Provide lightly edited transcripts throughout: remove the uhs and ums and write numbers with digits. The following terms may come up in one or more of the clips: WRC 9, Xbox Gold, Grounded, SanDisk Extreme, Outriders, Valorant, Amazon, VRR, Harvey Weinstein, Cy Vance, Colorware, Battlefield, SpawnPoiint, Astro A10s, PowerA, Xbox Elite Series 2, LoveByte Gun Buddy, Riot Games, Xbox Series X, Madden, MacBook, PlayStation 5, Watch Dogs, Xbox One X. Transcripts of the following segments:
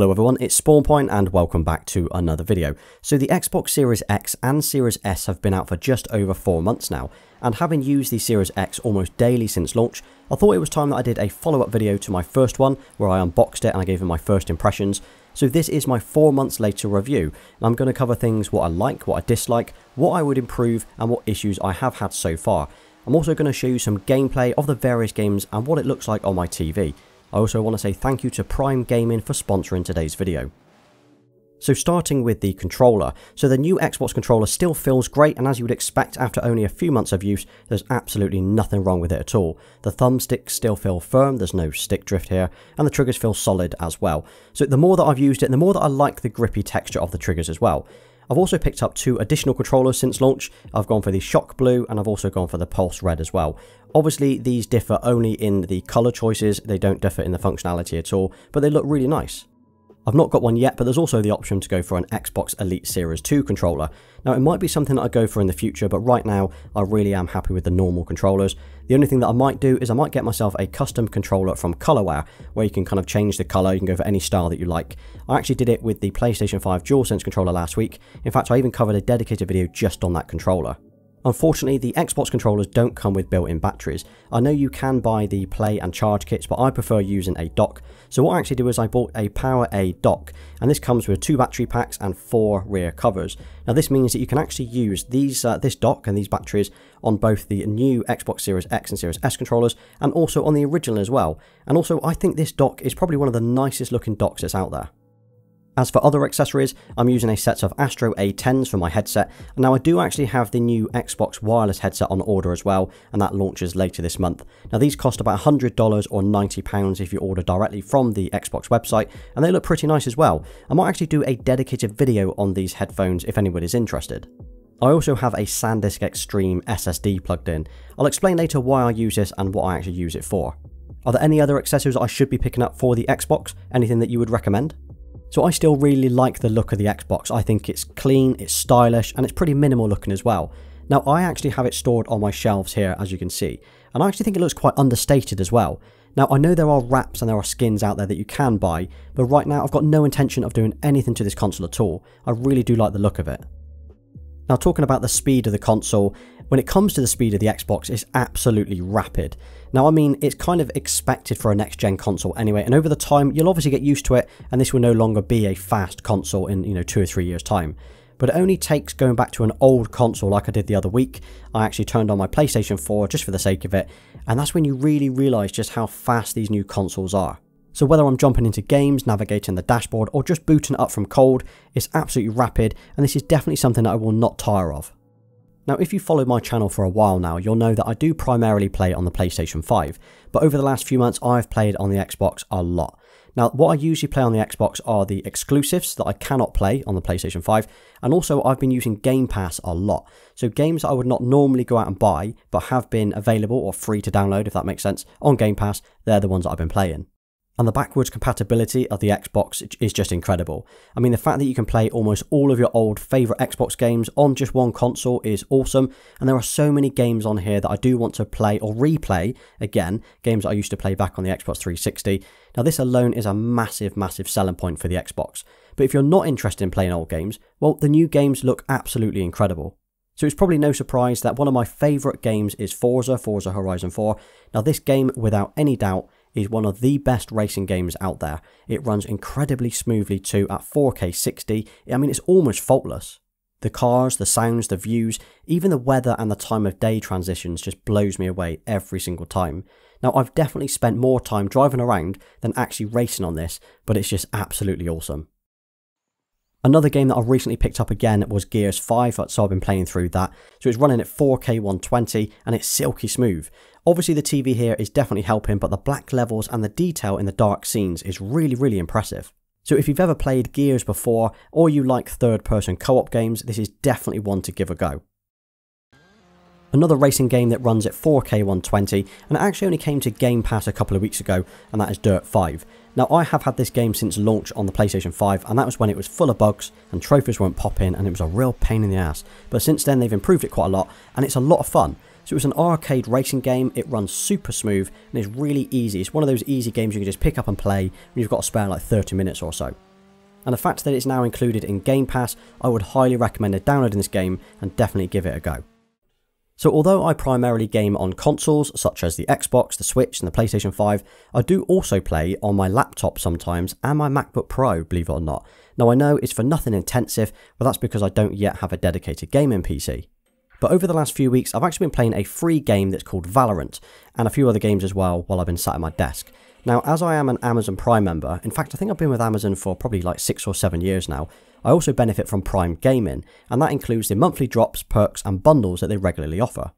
Hello everyone, it's Spawnpoint and welcome back to another video. So the Xbox Series X and Series S have been out for just over 4 months now, and having used the Series X almost daily since launch, I thought it was time that I did a follow-up video to my first one where I unboxed it and I gave them my first impressions. So this is my 4 months later review, and I'm going to cover things what I like, what I dislike, what I would improve and what issues I have had so far. I'm also going to show you some gameplay of the various games and what it looks like on my TV. I also want to say thank you to Prime Gaming for sponsoring today's video. So starting with the controller, so the new Xbox controller still feels great, and as you would expect after only a few months of use, there's absolutely nothing wrong with it at all. The thumbsticks still feel firm, there's no stick drift here, and the triggers feel solid as well. So the more that I've used it, the more that I like the grippy texture of the triggers as well. I've also picked up 2 additional controllers since launch. I've gone for the Shock Blue and I've also gone for the Pulse Red as well. Obviously these differ only in the colour choices, they don't differ in the functionality at all, but they look really nice. I've not got one yet, but there's also the option to go for an Xbox Elite Series 2 controller. Now it might be something that I go for in the future, but right now I really am happy with the normal controllers. The only thing that I might do is I might get myself a custom controller from Colorware, where you can kind of change the colour, you can go for any style that you like. I actually did it with the PlayStation 5 DualSense controller last week. In fact, I even covered a dedicated video just on that controller. Unfortunately, the Xbox controllers don't come with built-in batteries. I know you can buy the play and charge kits, but I prefer using a dock. So what I actually do is I bought a PowerA dock, and this comes with 2 battery packs and 4 rear covers. Now this means that you can actually use these this dock and these batteries on both the new Xbox Series X and Series S controllers, and also on the original as well. And also, I think this dock is probably one of the nicest looking docks that's out there. As for other accessories, I'm using a set of Astro A10s for my headset, and now I do actually have the new Xbox wireless headset on order as well, and that launches later this month. Now these cost about $100 or £90 if you order directly from the Xbox website, and they look pretty nice as well. I might actually do a dedicated video on these headphones if anybody's interested. I also have a SanDisk Extreme SSD plugged in. I'll explain later why I use this and what I actually use it for. Are there any other accessories I should be picking up for the Xbox? Anything that you would recommend? So I still really like the look of the Xbox. I think it's clean, it's stylish, and it's pretty minimal looking as well. Now I actually have it stored on my shelves here, as you can see, and I actually think it looks quite understated as well. Now I know there are wraps and there are skins out there that you can buy, but right now I've got no intention of doing anything to this console at all. I really do like the look of it. Now talking about the speed of the console, when it comes to the speed of the Xbox, it's absolutely rapid. Now I mean, it's kind of expected for a next-gen console anyway, and over the time you'll obviously get used to it, and this will no longer be a fast console in 2 or 3 years time. But it only takes going back to an old console like I did the other week. I actually turned on my PlayStation 4 just for the sake of it, and that's when you really realise just how fast these new consoles are. So whether I'm jumping into games, navigating the dashboard, or just booting up from cold, it's absolutely rapid, and this is definitely something that I will not tire of. Now if you follow my channel for a while now, you'll know that I do primarily play on the PlayStation 5, but over the last few months I've played on the Xbox a lot. Now what I usually play on the Xbox are the exclusives that I cannot play on the PlayStation 5, and also I've been using Game Pass a lot. So games that I would not normally go out and buy, but have been available or free to download, if that makes sense, on Game Pass, they're the ones that I've been playing. And the backwards compatibility of the Xbox is just incredible. I mean, the fact that you can play almost all of your old favourite Xbox games on just one console is awesome, and there are so many games on here that I do want to play or replay again, games that I used to play back on the Xbox 360. Now this alone is a massive, massive selling point for the Xbox. But if you're not interested in playing old games, well, the new games look absolutely incredible. So it's probably no surprise that one of my favourite games is Forza Horizon 4. Now this game, without any doubt, is one of the best racing games out there. It runs incredibly smoothly too at 4K 60. I mean, it's almost faultless. The cars, the sounds, the views, even the weather and the time of day transitions just blows me away every single time. Now, I've definitely spent more time driving around than actually racing on this, but it's just absolutely awesome. Another game that I've recently picked up again was Gears 5, so I've been playing through that. So it's running at 4K 120 and it's silky smooth. Obviously the TV here is definitely helping, but the black levels and the detail in the dark scenes is really, really impressive. So if you've ever played Gears before, or you like third-person co-op games, this is definitely one to give a go. Another racing game that runs at 4K 120, and it actually only came to Game Pass a couple of weeks ago, and that is Dirt 5. Now I have had this game since launch on the PlayStation 5, and that was when it was full of bugs and trophies won't pop in and it was a real pain in the ass, but since then they've improved it quite a lot and it's a lot of fun. So it was an arcade racing game, it runs super smooth and it's really easy. It's one of those easy games you can just pick up and play when you've got to spare like 30 minutes or so. and the fact that it's now included in Game Pass, I would highly recommend downloading this game and definitely give it a go. So although I primarily game on consoles such as the Xbox, the Switch and the PlayStation 5, I do also play on my laptop sometimes and my MacBook Pro, believe it or not. Now I know it's for nothing intensive, but that's because I don't yet have a dedicated gaming PC. But over the last few weeks I've actually been playing a free game that's called Valorant, and a few other games as well while I've been sat at my desk. Now as I am an Amazon Prime member, in fact I think I've been with Amazon for probably like 6 or 7 years now, I also benefit from Prime Gaming, and that includes the monthly drops, perks and bundles that they regularly offer.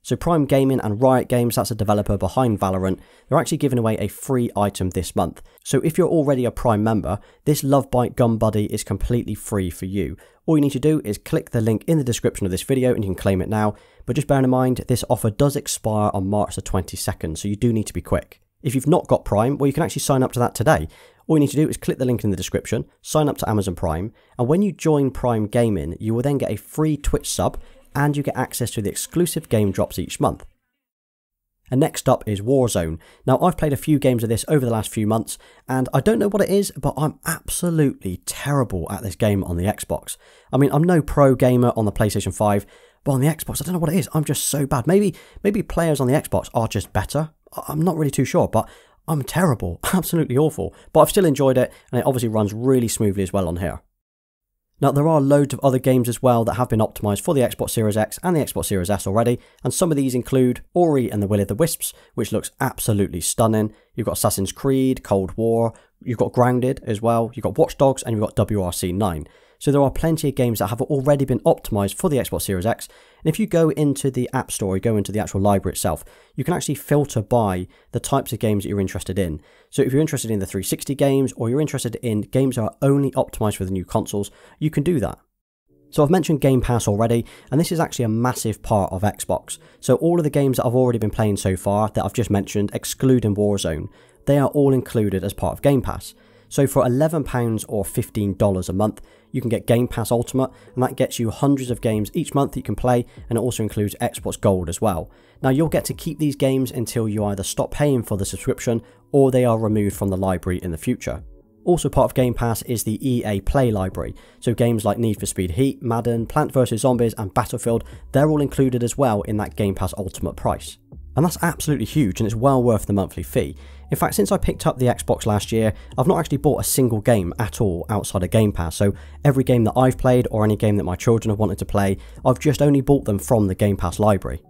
So Prime Gaming and Riot Games, that's a developer behind Valorant, they're actually giving away a free item this month. So if you're already a Prime member, this LoveByte Gun Buddy is completely free for you. All you need to do is click the link in the description of this video and you can claim it now, but just bear in mind this offer does expire on March the 22nd, so you do need to be quick. If you've not got Prime, well you can actually sign up to that today. All you need to do is click the link in the description, sign up to Amazon Prime, and when you join Prime Gaming, you will then get a free Twitch sub and you get access to the exclusive game drops each month. And next up is Warzone. Now I've played a few games of this over the last few months and I don't know what it is, but I'm absolutely terrible at this game on the Xbox. I mean, I'm no pro gamer on the PlayStation 5, but on the Xbox, I don't know what it is, I'm just so bad. Maybe players on the Xbox are just better. I'm not really too sure, but I'm terrible, absolutely awful, but I've still enjoyed it and it obviously runs really smoothly as well on here. Now there are loads of other games as well that have been optimised for the Xbox Series X and the Xbox Series S already, and some of these include Ori and the Will of the Wisps, which looks absolutely stunning. You've got Assassin's Creed, Cold War, you've got Grounded as well, you've got Watch Dogs and you've got WRC 9. So there are plenty of games that have already been optimised for the Xbox Series X, and if you go into the App Store, you go into the actual library itself, you can actually filter by the types of games that you're interested in. So if you're interested in the 360 games, or you're interested in games that are only optimised for the new consoles, you can do that. So I've mentioned Game Pass already, and this is actually a massive part of Xbox. So all of the games that I've already been playing so far that I've just mentioned, excluding Warzone, they are all included as part of Game Pass. So for £11 or $15 a month, you can get Game Pass Ultimate, and that gets you hundreds of games each month that you can play, and it also includes Xbox Gold as well. Now you'll get to keep these games until you either stop paying for the subscription or they are removed from the library in the future. Also part of Game Pass is the EA Play library, so games like Need for Speed Heat, Madden, Plants vs Zombies and Battlefield, they're all included as well in that Game Pass Ultimate price. And that's absolutely huge and it's well worth the monthly fee. In fact, since I picked up the Xbox last year, I've not actually bought a single game at all outside of Game Pass, so every game that I've played or any game that my children have wanted to play, I've just only bought them from the Game Pass library.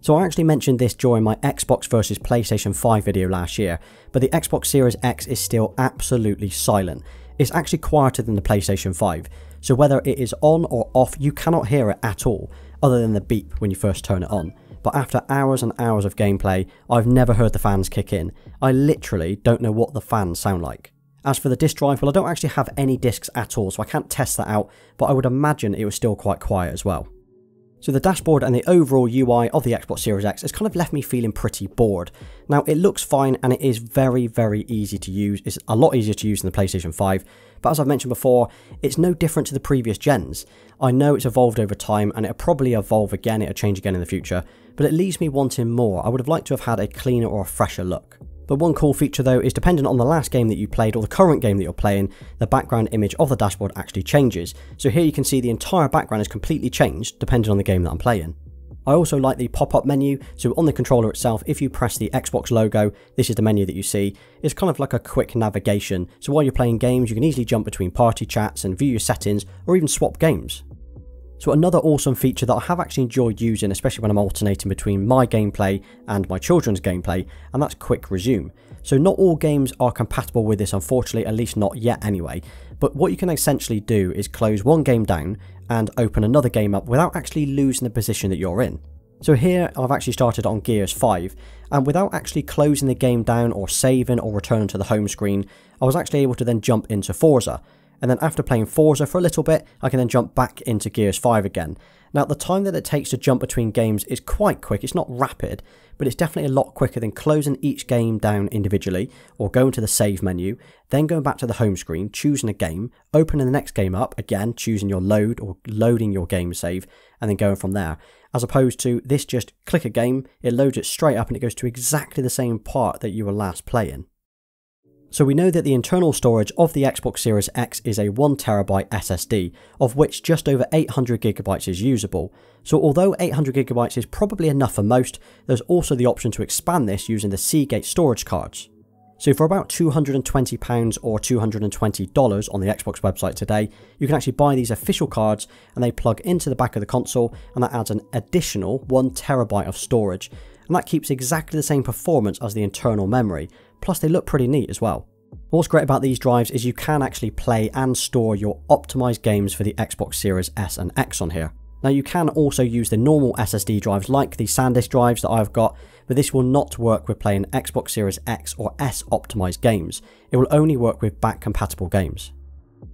So I actually mentioned this during my Xbox versus PlayStation 5 video last year, but the Xbox Series X is still absolutely silent. It's actually quieter than the PlayStation 5, so whether it is on or off, you cannot hear it at all, other than the beep when you first turn it on. But after hours and hours of gameplay, I've never heard the fans kick in. I literally don't know what the fans sound like. As for the disc drive, well I don't actually have any discs at all, so I can't test that out, but I would imagine it was still quite quiet as well. So the dashboard and the overall UI of the Xbox Series X has kind of left me feeling pretty bored. Now it looks fine and it is very, very easy to use. It's a lot easier to use than the PlayStation 5, but as I've mentioned before, it's no different to the previous gens. I know it's evolved over time and it'll probably evolve again, it'll change again in the future, but it leaves me wanting more. I would have liked to have had a cleaner or a fresher look. But one cool feature though is dependent on the last game that you played or the current game that you're playing, the background image of the dashboard actually changes. So here you can see the entire background is completely changed depending on the game that I'm playing. I also like the pop-up menu, so on the controller itself, if you press the Xbox logo, this is the menu that you see. It's kind of like a quick navigation, so while you're playing games you can easily jump between party chats and view your settings or even swap games. So another awesome feature that I have actually enjoyed using, especially when I'm alternating between my gameplay and my children's gameplay, and that's quick resume. So not all games are compatible with this unfortunately, at least not yet anyway, but what you can essentially do is close one game down and open another game up without actually losing the position that you're in. So here I've actually started on Gears 5, and without actually closing the game down or saving or returning to the home screen, I was actually able to then jump into Forza. And then after playing Forza for a little bit, I can then jump back into Gears 5 again. Now the time that it takes to jump between games is quite quick, it's not rapid, but it's definitely a lot quicker than closing each game down individually, or going to the save menu, then going back to the home screen, choosing a game, opening the next game up, again choosing your load or loading your game save, and then going from there. As opposed to this, just click a game, it loads it straight up and it goes to exactly the same part that you were last playing. So we know that the internal storage of the Xbox Series X is a 1TB SSD, of which just over 800GB is usable. So although 800GB is probably enough for most, there's also the option to expand this using the Seagate storage cards. So for about £220 or $220 on the Xbox website today, you can actually buy these official cards and they plug into the back of the console, and that adds an additional 1TB of storage. And that keeps exactly the same performance as the internal memory, plus they look pretty neat as well. What's great about these drives is you can actually play and store your optimised games for the Xbox Series S and X on here. Now you can also use the normal SSD drives like the SanDisk drives that I've got, but this will not work with playing Xbox Series X or S optimised games. It will only work with back compatible games.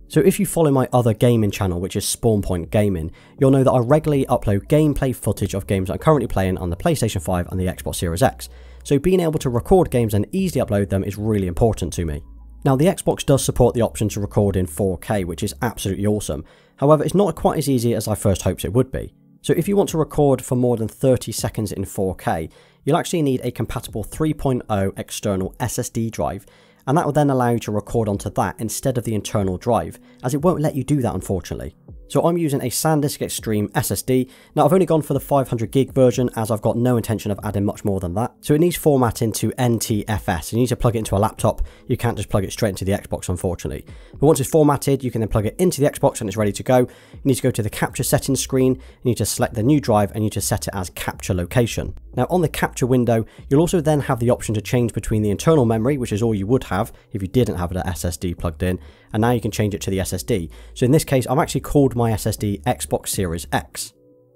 So if you follow my other gaming channel, which is Spawnpoint Gaming, you'll know that I regularly upload gameplay footage of games I'm currently playing on the PlayStation 5 and the Xbox Series X, so being able to record games and easily upload them is really important to me. Now the Xbox does support the option to record in 4K, which is absolutely awesome. However, it's not quite as easy as I first hoped it would be. So if you want to record for more than 30 seconds in 4K, you'll actually need a compatible 3.0 external SSD drive, and that will then allow you to record onto that instead of the internal drive, as it won't let you do that unfortunately. So I'm using a SanDisk Extreme SSD. Now I've only gone for the 500GB version as I've got no intention of adding much more than that. So it needs formatting to NTFS. You need to plug it into a laptop. You can't just plug it straight into the Xbox unfortunately. But once it's formatted, you can then plug it into the Xbox and it's ready to go. You need to go to the capture settings screen, you need to select the new drive and you need to set it as capture location. Now on the capture window, you'll also then have the option to change between the internal memory, which is all you would have if you didn't have an SSD plugged in, and now you can change it to the SSD. So in this case, I've actually called my SSD Xbox Series X.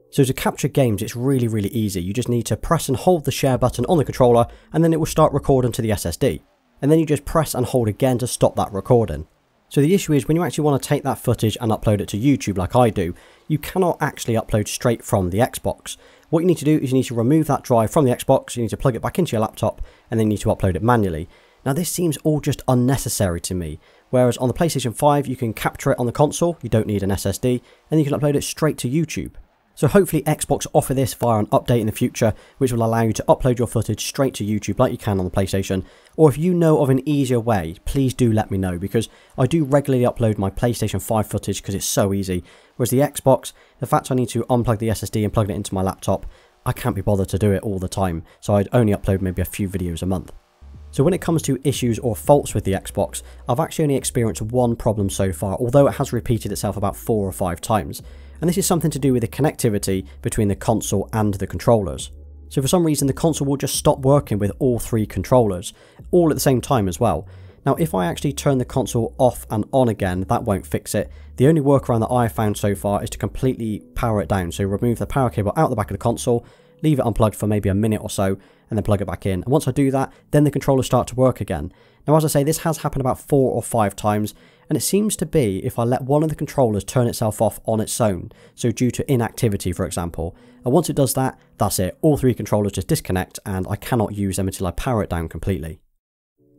So to capture games, it's really easy. You just need to press and hold the share button on the controller and then it will start recording to the SSD. And then you just press and hold again to stop that recording. So the issue is when you actually want to take that footage and upload it to YouTube like I do, you cannot actually upload straight from the Xbox. What you need to do is you need to remove that drive from the Xbox, you need to plug it back into your laptop, and then you need to upload it manually. Now this seems all just unnecessary to me, whereas on the PlayStation 5 you can capture it on the console, you don't need an SSD, and you can upload it straight to YouTube. So hopefully Xbox offer this via an update in the future, which will allow you to upload your footage straight to YouTube like you can on the PlayStation, or if you know of an easier way, please do let me know, because I do regularly upload my PlayStation 5 footage because it's so easy, whereas the Xbox, the fact I need to unplug the SSD and plug it into my laptop, I can't be bothered to do it all the time, so I'd only upload maybe a few videos a month. So when it comes to issues or faults with the Xbox, I've actually only experienced one problem so far, although it has repeated itself about 4 or 5 times. And this is something to do with the connectivity between the console and the controllers. So for some reason the console will just stop working with all 3 controllers, all at the same time as well. Now if I actually turn the console off and on again, that won't fix it. The only workaround that I've found so far is to completely power it down, so remove the power cable out the back of the console, leave it unplugged for maybe a minute or so, and then plug it back in. And once I do that, then the controllers start to work again. Now as I say, this has happened about 4 or 5 times, and it seems to be if I let one of the controllers turn itself off on its own, so due to inactivity for example, and once it does that, that's it, all 3 controllers just disconnect and I cannot use them until I power it down completely.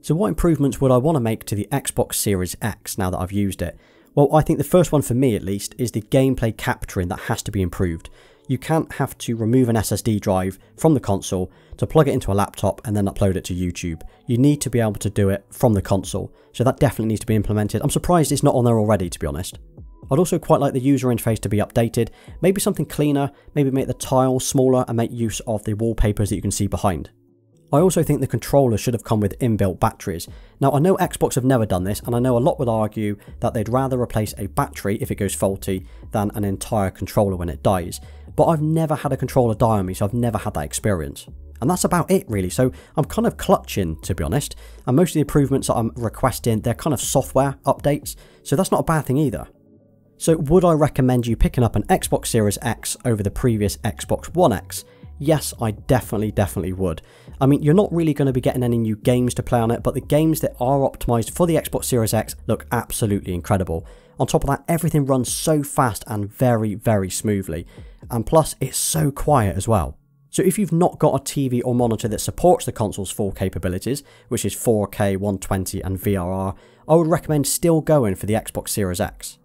So what improvements would I want to make to the Xbox Series X now that I've used it? Well, I think the first one for me at least is the gameplay capturing that has to be improved. You can't have to remove an SSD drive from the console to plug it into a laptop and then upload it to YouTube. You need to be able to do it from the console, so that definitely needs to be implemented. I'm surprised it's not on there already, to be honest. I'd also quite like the user interface to be updated, maybe something cleaner, maybe make the tiles smaller and make use of the wallpapers that you can see behind. I also think the controller should have come with inbuilt batteries. Now I know Xbox have never done this, and I know a lot would argue that they'd rather replace a battery if it goes faulty than an entire controller when it dies, but I've never had a controller die on me, so I've never had that experience. And that's about it really, so I'm kind of clutching to be honest, and most of the improvements that I'm requesting, they're kind of software updates, so that's not a bad thing either. So would I recommend you picking up an Xbox Series X over the previous Xbox One X? Yes, I definitely would. I mean, you're not really going to be getting any new games to play on it, but the games that are optimised for the Xbox Series X look absolutely incredible. On top of that, everything runs so fast and very smoothly, and plus it's so quiet as well. So if you've not got a TV or monitor that supports the console's full capabilities, which is 4K, 120 and VRR, I would recommend still going for the Xbox Series X.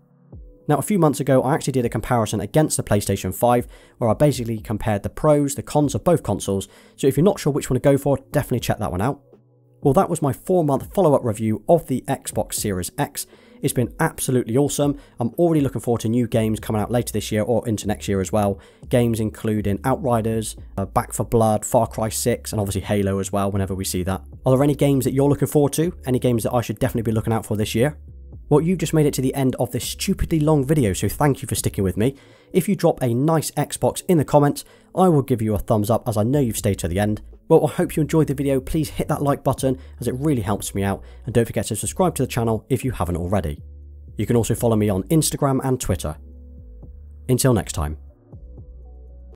Now a few months ago I actually did a comparison against the PlayStation 5 where I basically compared the pros, the cons of both consoles, so if you're not sure which one to go for, definitely check that one out. Well, that was my 4-month follow-up review of the Xbox Series X. It's been absolutely awesome. I'm already looking forward to new games coming out later this year or into next year as well. Games including Outriders, Back 4 Blood, Far Cry 6, and obviously Halo as well whenever we see that. Are there any games that you're looking forward to? Any games that I should definitely be looking out for this year? Well, you've just made it to the end of this stupidly long video, so thank you for sticking with me. If you drop a nice Xbox in the comments, I will give you a thumbs up as I know you've stayed to the end. Well, I hope you enjoyed the video. Please hit that like button as it really helps me out, and don't forget to subscribe to the channel if you haven't already. You can also follow me on Instagram and Twitter. Until next time.